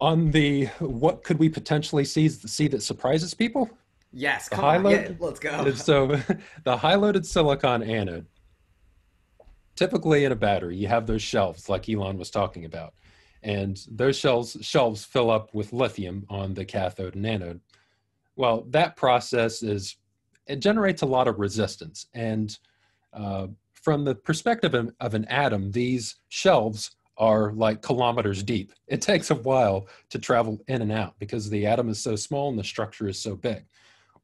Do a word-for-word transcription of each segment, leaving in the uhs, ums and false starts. On the what could we potentially see, see that surprises people? Yes, come on, yeah, let's go. So the high-loaded silicon anode, typically in a battery, you have those shelves like Elon was talking about. And those shelves, shelves fill up with lithium on the cathode and anode. Well, that process is, it generates a lot of resistance. And uh, from the perspective of, of an atom, these shelves are like kilometers deep. It takes a while to travel in and out because the atom is so small and the structure is so big.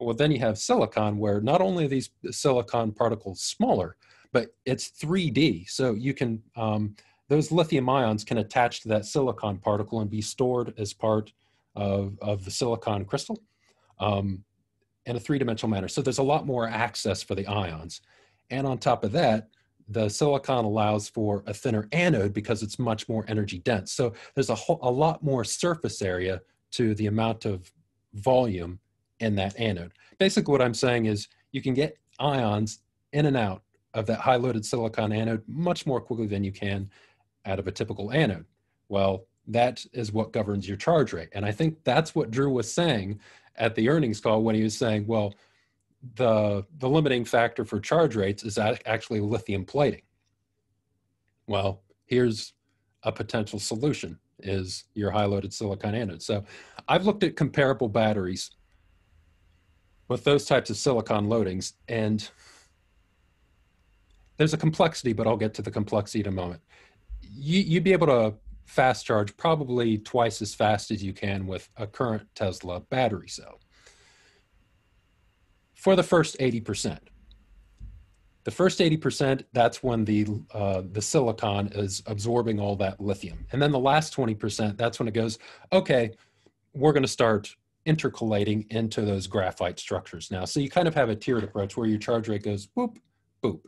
Well, then you have silicon, where not only are these silicon particles smaller, but it's three D. So you can, um, those lithium ions can attach to that silicon particle and be stored as part of, of the silicon crystal um, in a three-dimensional manner. So there's a lot more access for the ions. And on top of that, the silicon allows for a thinner anode because it's much more energy dense. So there's a, whole, a lot more surface area to the amount of volume in that anode. Basically what I'm saying is you can get ions in and out of that high loaded silicon anode much more quickly than you can out of a typical anode. Well, that is what governs your charge rate. And I think that's what Drew was saying at the earnings call when he was saying, well, the, the limiting factor for charge rates is actually lithium plating. Well, here's a potential solution, is your high loaded silicon anode. So I've looked at comparable batteries with those types of silicon loadings, and there's a complexity, but I'll get to the complexity in a moment. You, you'd be able to fast charge probably twice as fast as you can with a current Tesla battery cell for the first eighty percent. The first eighty percent, that's when the, uh, the silicon is absorbing all that lithium. And then the last twenty percent, that's when it goes, okay, we're gonna start intercalating into those graphite structures now. So you kind of have a tiered approach where your charge rate goes whoop, boop.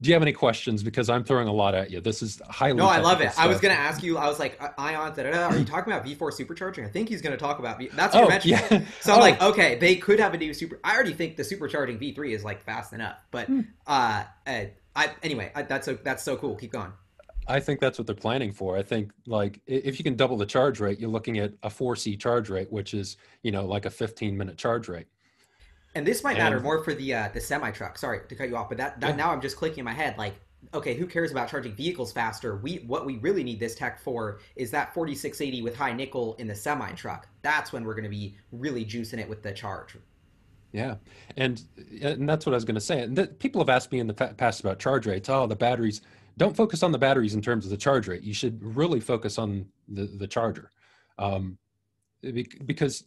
Do you have any questions? Because I'm throwing a lot at you. This is highly No, I love it. Stuff. I was going to ask you, I was like, ion, da, da, da. Are you talking about V four supercharging? I think he's going to talk about V. That's what oh, you mentioned. Yeah. So I'm oh. like, okay, they could have a new super. I already think the supercharging V three is like fast enough. But hmm. uh, I, I, anyway, I, that's, a, that's so cool. Keep going. I think that's what they're planning for. I think like if you can double the charge rate, you're looking at a four C charge rate, which is, you know, like a fifteen minute charge rate. And this might matter and, more for the uh, the semi truck. Sorry to cut you off, but that, that yeah. now I'm just clicking in my head. Like, okay, who cares about charging vehicles faster? We what we really need this tech for is that forty-six eighty with high nickel in the semi truck. That's when we're going to be really juicing it with the charge. Yeah, and and that's what I was going to say. And the, people have asked me in the past about charge rates. Oh, the batteries. Don't focus on the batteries in terms of the charge rate. You should really focus on the the charger, um, because.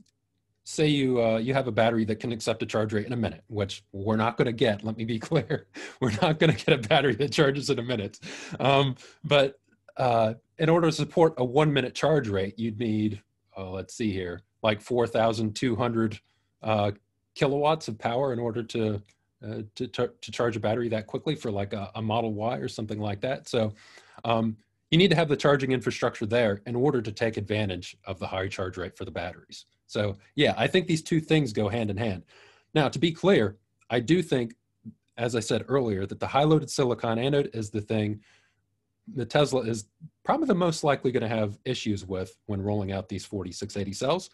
Say you, uh, you have a battery that can accept a charge rate in a minute, which we're not going to get. Let me be clear. We're not going to get a battery that charges in a minute. Um, but uh, in order to support a one-minute charge rate, you'd need, oh, let's see here, like four thousand two hundred uh, kilowatts of power in order to, uh, to, to charge a battery that quickly for like a, a Model Y or something like that. So um, you need to have the charging infrastructure there in order to take advantage of the high charge rate for the batteries. So yeah, I think these two things go hand in hand. Now, to be clear, I do think, as I said earlier, that the high-loaded silicon anode is the thing that Tesla is probably the most likely going to have issues with when rolling out these forty-six eighty cells.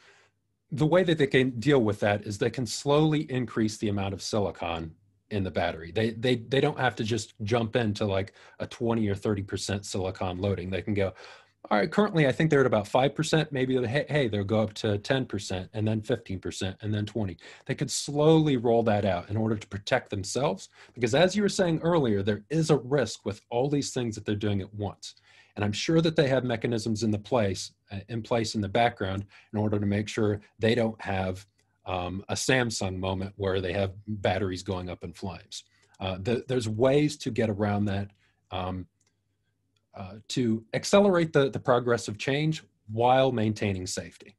The way that they can deal with that is they can slowly increase the amount of silicon in the battery. They, they, they don't have to just jump into like a twenty or thirty percent silicon loading. They can go, all right, currently I think they're at about five percent. Maybe, hey, hey, they'll go up to ten percent and then fifteen percent and then twenty. They could slowly roll that out in order to protect themselves, because as you were saying earlier, there is a risk with all these things that they're doing at once. And I'm sure that they have mechanisms in the place, in place in the background in order to make sure they don't have um, a Samsung moment where they have batteries going up in flames. Uh, th there's ways to get around that. Um, Uh, to accelerate the, the progress of change while maintaining safety.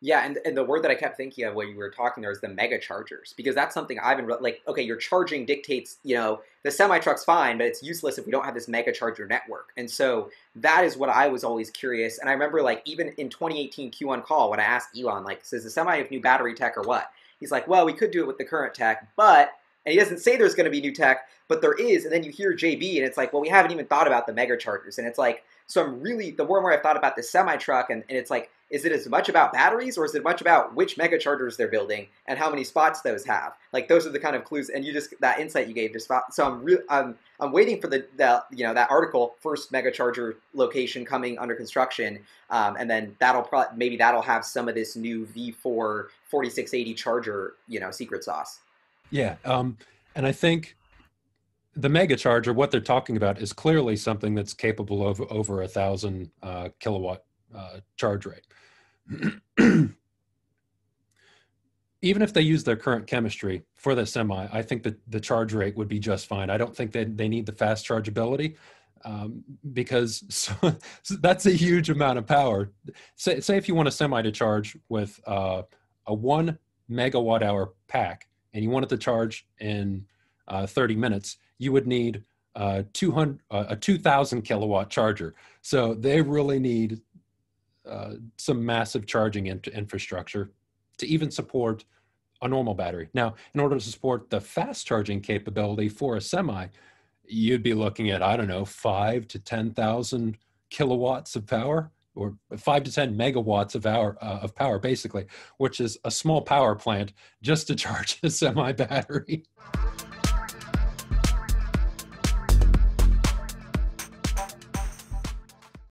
Yeah, and, and the word that I kept thinking of when you were talking there is the mega chargers, because that's something I've been, like, okay, your charging dictates, you know, the semi-truck's fine, but it's useless if we don't have this mega charger network. And so that is what I was always curious. And I remember, like, even in twenty eighteen Q one call when I asked Elon, like, so is the semi have new battery tech or what? He's like, well, we could do it with the current tech, but And he doesn't say there's going to be new tech, but there is. And then you hear J B, and it's like, well, we haven't even thought about the mega chargers. And it's like, so I'm really, the more and more I've thought about this semi truck, and, and it's like, is it as much about batteries, or is it much about which mega chargers they're building and how many spots those have? Like, those are the kind of clues. And you just, that insight you gave, just so I'm really, I'm, I'm waiting for the, the, you know, that article, first mega charger location coming under construction, um, and then that'll probably, maybe that'll have some of this new V four forty-six eighty charger, you know, secret sauce. Yeah, um, and I think the mega charger, what they're talking about, is clearly something that's capable of over a thousand uh, kilowatt uh, charge rate. Even if they use their current chemistry for the semi, I think that the charge rate would be just fine. I don't think they they need the fast chargeability, um, because so, so that's a huge amount of power. Say, say if you want a semi to charge with uh, a one megawatt hour pack, and you wanted to charge in uh, thirty minutes, you would need uh, two hundred, uh, a two thousand kilowatt charger. So they really need uh, some massive charging in infrastructure to even support a normal battery. Now, in order to support the fast charging capability for a semi, you'd be looking at, I don't know, five to ten thousand kilowatts of power, or five to ten megawatts of, hour, uh, of power, basically, which is a small power plant just to charge a semi battery.